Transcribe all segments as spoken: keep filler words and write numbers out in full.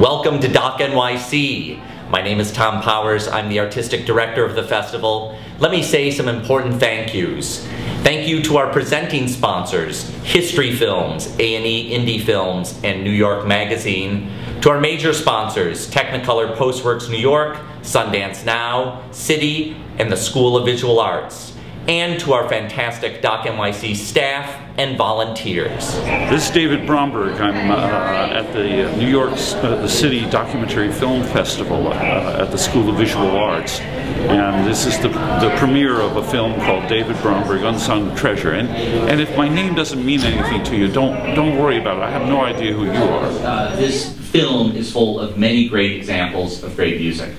Welcome to Doc N Y C. My name is Tom Powers. I'm the artistic director of the festival. Let me say some important thank yous. Thank you to our presenting sponsors, History Films, A and E Indie Films, and New York Magazine. To our major sponsors, Technicolor, Postworks New York, Sundance Now, Citi, and the School of Visual Arts. And to our fantastic Doc N Y C staff and volunteers. This is David Bromberg. I'm uh, at the New York uh, the City Documentary Film Festival uh, at the School of Visual Arts, and this is the, the premiere of a film called David Bromberg: Unsung Treasure. And and if my name doesn't mean anything to you, don't don't worry about it. I have no idea who you are. Uh, this film is full of many great examples of great music.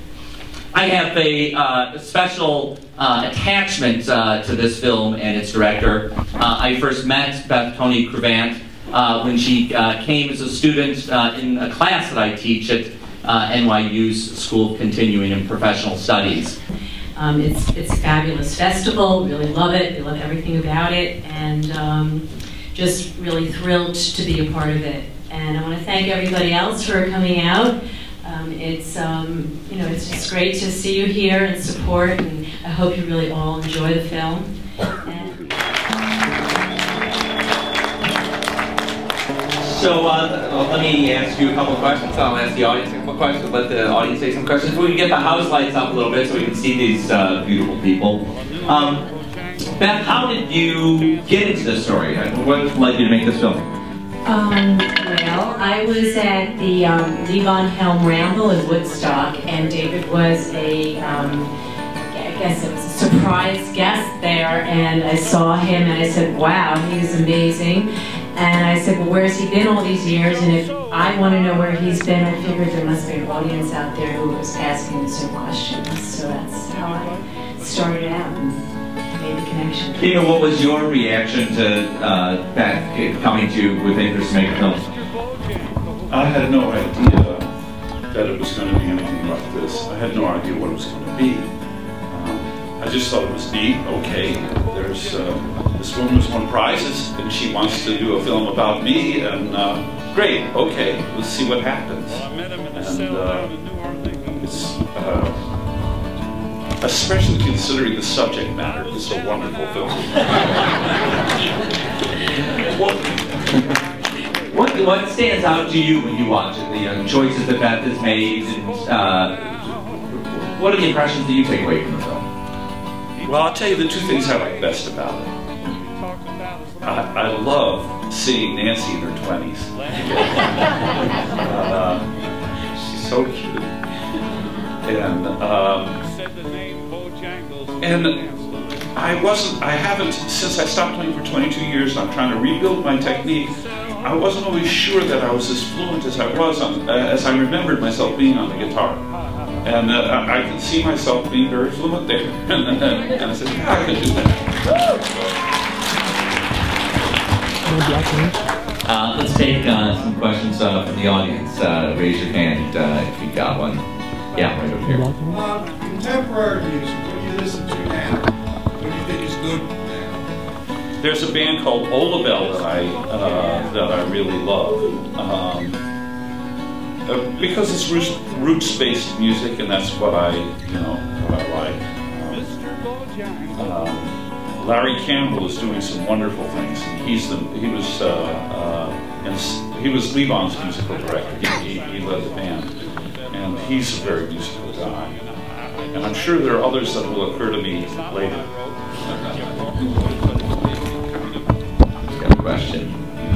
I have a uh, special uh, attachment uh, to this film and its director. Uh, I first met Beth Toni Kruvant uh, when she uh, came as a student uh, in a class that I teach at uh, N Y U's School of Continuing and Professional Studies. Um, it's, it's a fabulous festival, really love it, we love everything about it, and um, just really thrilled to be a part of it. And I want to thank everybody else for coming out. Um, it's, um, you know, it's just great to see you here and support, and I hope you really all enjoy the film. And so uh, well, let me ask you a couple of questions. I'll ask the audience a couple of questions, let the audience say some questions. We can get the house lights up a little bit so we can see these uh, beautiful people. Um, Beth, how did you get into this story? What led you to make this film? Um, well, I was at the um, Levon Helm Ramble in Woodstock, and David was a, um, I guess it was a surprise guest there, and I saw him and I said, wow, he is amazing. And I said, well, where's he been all these years? And if I want to know where he's been, I figured there must be an audience out there who was asking the same questions. So that's how I started out. Connection. You know, what was your reaction to uh, that coming to you with interest in making films? I had no idea that it was going to be anything like this. I had no idea what it was going to be. Um, I just thought it was neat. Okay, there's uh, this woman who's won prizes, and she wants to do a film about me, and uh, great, okay, let's see what happens. And uh, it's. Uh, Especially considering the subject matter, it's a wonderful film. what, what stands out to you when you watch it? The uh, choices that Beth has made, and uh, what are the impressions that you take away from the film? Well, I'll tell you the two things I like best about it. I, I love seeing Nancy in her twenties. uh, she's so cute. And. Um, And I wasn't, I haven't, since I stopped playing for twenty-two years and I'm trying to rebuild my technique, I wasn't always sure that I was as fluent as I was, on, uh, as I remembered myself being on the guitar. And uh, I, I could see myself being very fluent there. And I said, yeah, I can do that. Uh, let's take uh, some questions uh, from the audience. Uh, raise your hand uh, if you got one. Yeah, right over here. Contemporary music, what do you listen to now? What do you think is good now? There's a band called Olabelle that I, uh, that I really love. Um, uh, because it's roots-based music, and that's what I, you know, what I like. Um, uh, Larry Campbell is doing some wonderful things. He's the, he was, uh, uh, and he was Levon's musical director. He, he, he led the band. And he's a very musical guy. And I'm sure there are others that will occur to me later. Got a question?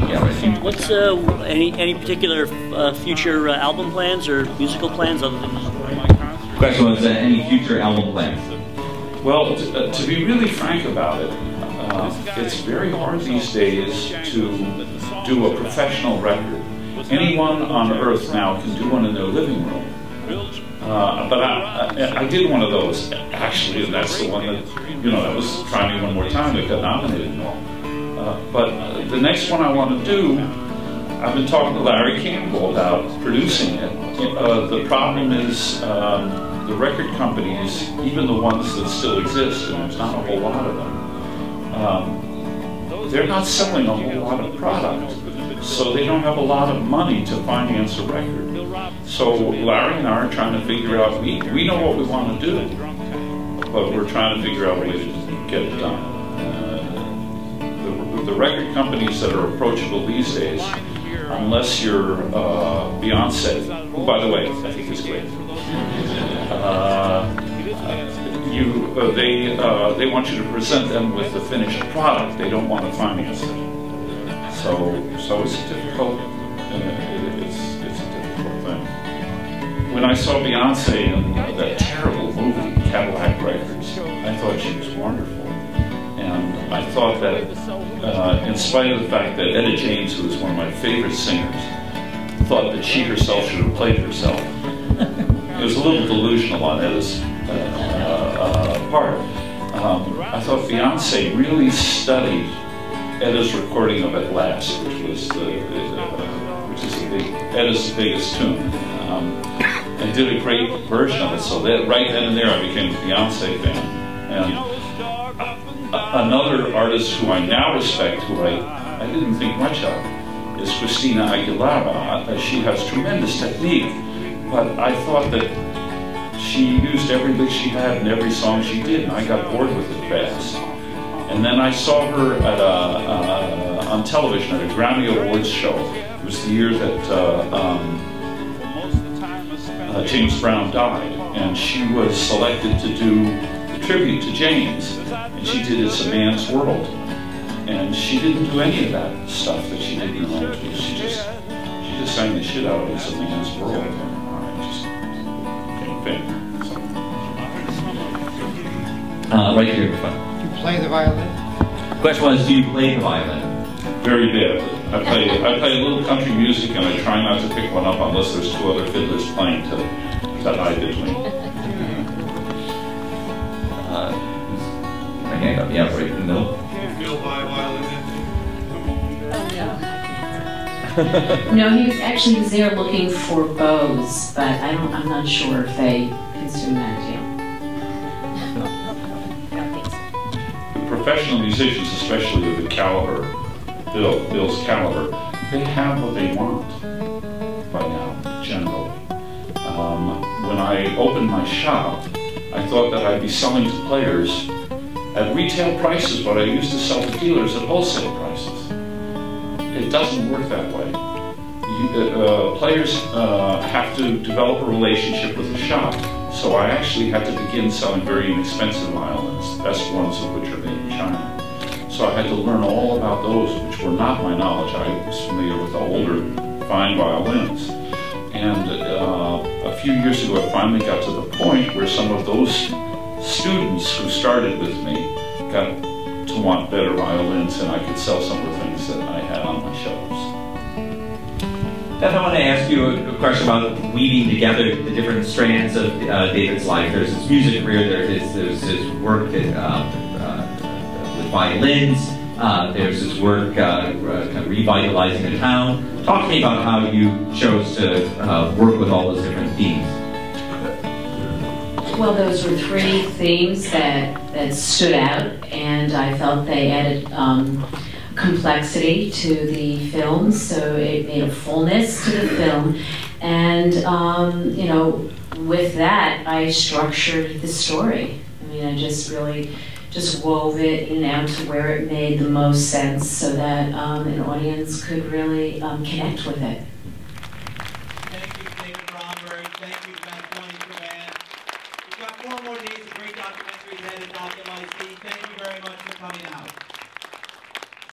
Yeah, right. What's uh, any any particular uh, future uh, album plans or musical plans other than? The question was uh, any future album plans? Well, t uh, to be really frank about it, uh, it's very hard these days to do a professional record. Anyone on earth now can do one in their living room. Uh, but I, I, I did one of those, actually, and that's the one that, you know, that was Try Me One More Time that got nominated and all. Uh, but the next one I want to do, I've been talking to Larry Campbell about producing it. Uh, the problem is um, the record companies, even the ones that still exist, and there's not a whole lot of them, um, they're not selling a whole lot of product. so they don't have a lot of money to finance a record. So Larry and I are trying to figure out, we, we know what we want to do, but we're trying to figure out a way to get it done. Uh, the, the record companies that are approachable these days, unless you're uh, Beyonce, who, by the way, I think is great, uh, You, uh, they, uh, they want you to present them with the finished product. They don't want to finance it. So, so it's difficult. Uh, it's, it's a difficult thing. When I saw Beyonce in uh, that terrible movie, Cadillac Records, I thought she was wonderful, and I thought that, uh, in spite of the fact that Etta James, who is one of my favorite singers, thought that she herself should have played herself. It was a little delusional on Etta's. Uh, part. Um, I thought Beyonce really studied Etta's recording of At Last, which was the, the uh, which is the big, Etta's biggest tune, um, and did a great version of it. So that right then and there, I became a Beyonce fan. And a, another artist who I now respect, who I I didn't think much of, is Christina Aguilera. She has tremendous technique, but I thought that she used every lick she had in every song she did, and I got bored with it fast. And then I saw her at a, uh, on television at a Grammy Awards show. It was the year that uh, um, uh, James Brown died, and she was selected to do the tribute to James, and she did It's a Man's World. And she didn't do any of that stuff that she did in her own case. She just, she just sang the shit out of It's a Man's World. Uh, right here in front. Do you play the violin? The question was, do you play the violin? Very badly. I play, I play a little country music, and I try not to pick one up unless there's two other fiddlers playing to that I between. Uh, my hand up, yeah, right in the middle. Can't feel my violin. Oh, yeah. No, he was actually he was there looking for bows, but I don't, I'm not sure if they consume that deal. I don't think so. The professional musicians, especially with the caliber, Bill, Bill's caliber, they have what they want by now, generally. Um, when I opened my shop, I thought that I'd be selling to players at retail prices, but I used to sell to dealers at wholesale prices. It doesn't work that way. You, uh, players uh, have to develop a relationship with the shop, so I actually had to begin selling very inexpensive violins, the best ones of which are made in China. So I had to learn all about those, which were not my knowledge. I was familiar with the older, fine violins. And uh, a few years ago, I finally got to the point where some of those students who started with me got to want better violins, and I could sell some of the things that I had on my shelves. Beth, I want to ask you a question about weaving together the different strands of uh, David's life. There's his music career, there's, there's his work that, uh, uh, with violins, uh, there's his work uh, kind of revitalizing the town. Talk to me about how you chose to uh, work with all those different themes. Well, those were three themes that, that stood out, and I felt they added um, complexity to the film, so it made a fullness to the film. And, um, you know, with that, I structured the story. I mean, I just really just wove it in and out to where it made the most sense so that um, an audience could really um, connect with it. Thank you, David Bromberg. Thank you, Beth Toni Kruvant. We've got four more days of great documentaries at Doc N Y C. Thank you very much for coming out.